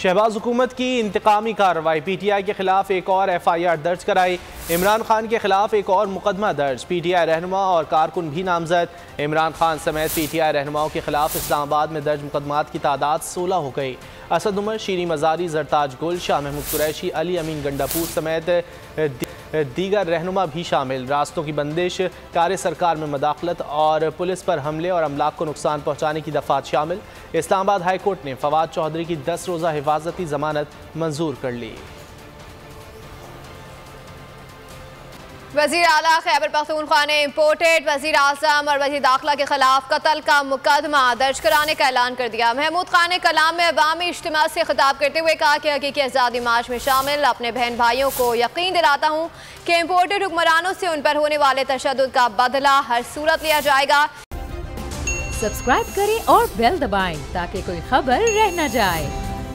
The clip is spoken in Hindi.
शहबाज हुकूमत की इंतकामी कार्रवाई, PTI के खिलाफ एक और FIR दर्ज कराई। इमरान खान के खिलाफ एक और मुकदमा दर्ज, PTI रहनुमा और कारकुन भी नामजद। इमरान खान समेत PTI रहनुमाओं के खिलाफ इस्लामाबाद में दर्ज मुकदमात की तादाद 16 हो गई। असद उमर, शीरी मजारी, जरताज गुल, शाह महमूद कुरैशी, अली अमीन गंडापूर समेत दीगर रहनुमा भी शामिल। रास्तों की बंदिश, कार्य सरकार में मदाखलत और पुलिस पर हमले और अमलाक को नुकसान पहुँचाने की दफात शामिल। इस्लामाबाद हाई कोर्ट ने फवाद चौधरी की 10 रोज़ा हिफाजती जमानत मंजूर कर ली। वज़ीर आला खैबर पख्तूनख्वा ने इम्पोर्टेड वज़ीर आज़म और वज़ीर दाखिला के खिलाफ कत्ल का मुकदमा दर्ज कराने का ऐलान कर दिया। महमूद खान ने कलाम में अवामी इज्तिमा से खिताब करते हुए कहा कि हकीकी आज़ादी मार्च में शामिल अपने बहन भाइयों को यकीन दिलाता हूँ कि इम्पोर्टेड हुक्मरानों से उन पर होने वाले तशद्दुद का बदला हर सूरत लिया जाएगा। सब्सक्राइब करें और बेल दबाएं ताकि कोई खबर रह न जाए।